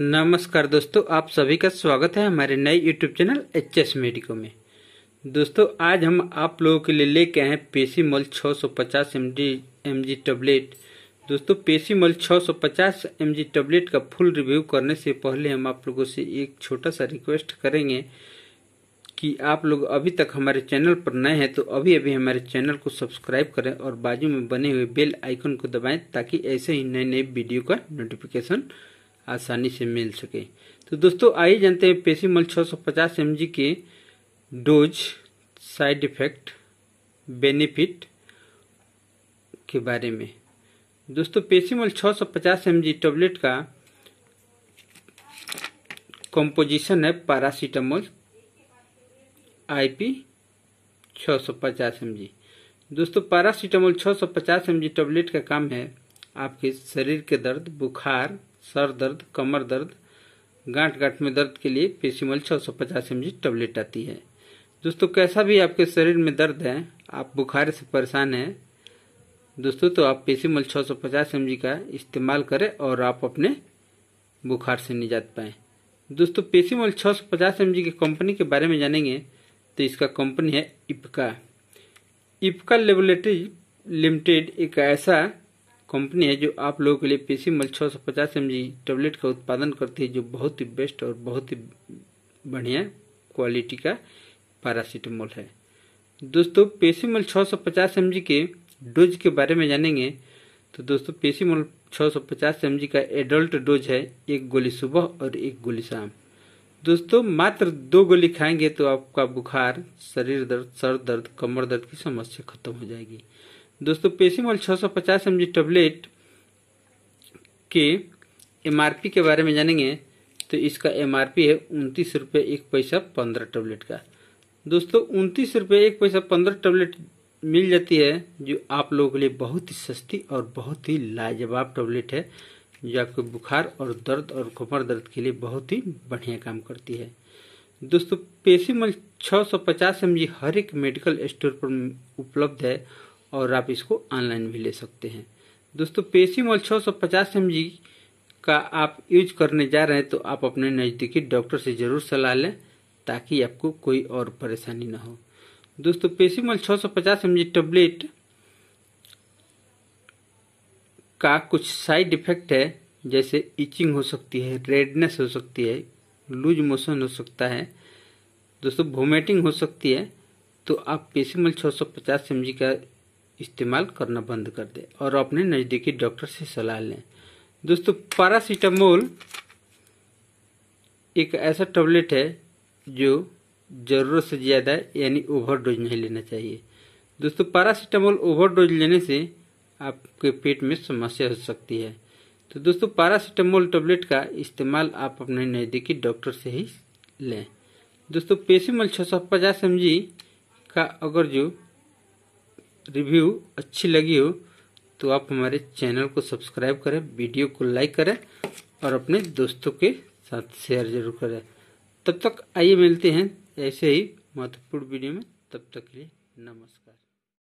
नमस्कार दोस्तों, आप सभी का स्वागत है हमारे नए यूट्यूब चैनल एचएस मेडिको में। दोस्तों, आज हम आप लोगों के लिए लेके आए हैं पेसीमोल 650 mg टैबलेट। दोस्तों, पेसीमोल 650 mg टैबलेट का फुल रिव्यू करने से पहले हम आप लोगों से एक छोटा सा रिक्वेस्ट करेंगे कि आप लोग अभी तक हमारे चैनल पर नए हैं तो अभी हमारे चैनल को सब्सक्राइब करें और बाजू में बने हुए बेल आइकन को दबाएं ताकि ऐसे ही नए नए वीडियो का नोटिफिकेशन आसानी से मिल सके। तो दोस्तों, आइए जानते हैं पेसीमोल 650 mg के डोज, साइड इफेक्ट, बेनिफिट के बारे में। दोस्तों, पेसीमोल 650 mg टैबलेट का कंपोजिशन है पैरासीटामोल आईपी 650 mg। दोस्तों, पैरासीटामोल 650 mg टैबलेट का काम है आपके शरीर के दर्द, बुखार, सर दर्द, कमर दर्द, गांठ में दर्द के लिए पेसीमोल 650 mg टैबलेट आती है। दोस्तों, कैसा भी आपके शरीर में दर्द है, आप बुखार से परेशान हैं दोस्तों, तो आप पेसीमोल 650 mg का इस्तेमाल करें और आप अपने बुखार से निजात पाएं। दोस्तों, पेसीमोल 650 mg की कंपनी के बारे में जानेंगे तो इसका कंपनी है इपका लेबोरेटरी लिमिटेड। एक ऐसा कंपनी है जो आप लोगों के लिए पेसीमोल 650 mg टैबलेट का उत्पादन करती है, जो बहुत ही बेस्ट और बहुत ही बढ़िया क्वालिटी का पैरासीटामोल है। दोस्तों, पेसीमोल 650 mg के डोज के बारे में जानेंगे तो दोस्तों, पेसीमोल 650 mg का एडल्ट डोज है 1 गोली सुबह और 1 गोली शाम। दोस्तों, मात्र 2 गोली खाएंगे तो आपका बुखार, शरीर दर्द, सर दर्द, कमर दर्द की समस्या खत्म हो जाएगी। दोस्तों, पेसीमोल 650 mg टैबलेट के एमआरपी के बारे में जानेंगे तो इसका एमआरपी है 29 रुपये 1 पैसा 15 टैबलेट का। दोस्तों, 29 रुपये 1 पैसा 15 टैबलेट मिल जाती है, जो आप लोगों के लिए बहुत ही सस्ती और बहुत ही लाजवाब टैबलेट है, जो आपके बुखार और दर्द और कमर दर्द के लिए बहुत ही बढ़िया काम करती है। दोस्तों, पेसीमोल 650 mg हर एक मेडिकल स्टोर पर उपलब्ध है और आप इसको ऑनलाइन भी ले सकते हैं। दोस्तों, पेसीमोल 650 mg का आप यूज करने जा रहे हैं तो आप अपने नज़दीकी डॉक्टर से जरूर सलाह लें ताकि आपको कोई और परेशानी ना हो। दोस्तों, पेसीमोल 650 mg टैबलेट का कुछ साइड इफेक्ट है, जैसे इचिंग हो सकती है, रेडनेस हो सकती है, लूज मोशन हो सकता है, दोस्तों वोमिटिंग हो सकती है। तो आप पेसीमोल 650 mg का इस्तेमाल करना बंद कर दें और अपने नज़दीकी डॉक्टर से सलाह लें। दोस्तों, पैरासीटामोल एक ऐसा टैबलेट है जो ज़रूरत से ज़्यादा यानी ओवरडोज नहीं लेना चाहिए। दोस्तों, पैरासीटामोल ओवरडोज लेने से आपके पेट में समस्या हो सकती है। तो दोस्तों, पैरासीटामोल टैबलेट का इस्तेमाल आप अपने नज़दीकी डॉक्टर से ही लें। दोस्तों, पेसीमोल 650 mg का अगर जो रिव्यू अच्छी लगी हो तो आप हमारे चैनल को सब्सक्राइब करें, वीडियो को लाइक करें और अपने दोस्तों के साथ शेयर जरूर करें। तब तक आइए मिलते हैं ऐसे ही महत्वपूर्ण वीडियो में। तब तक के लिए नमस्कार।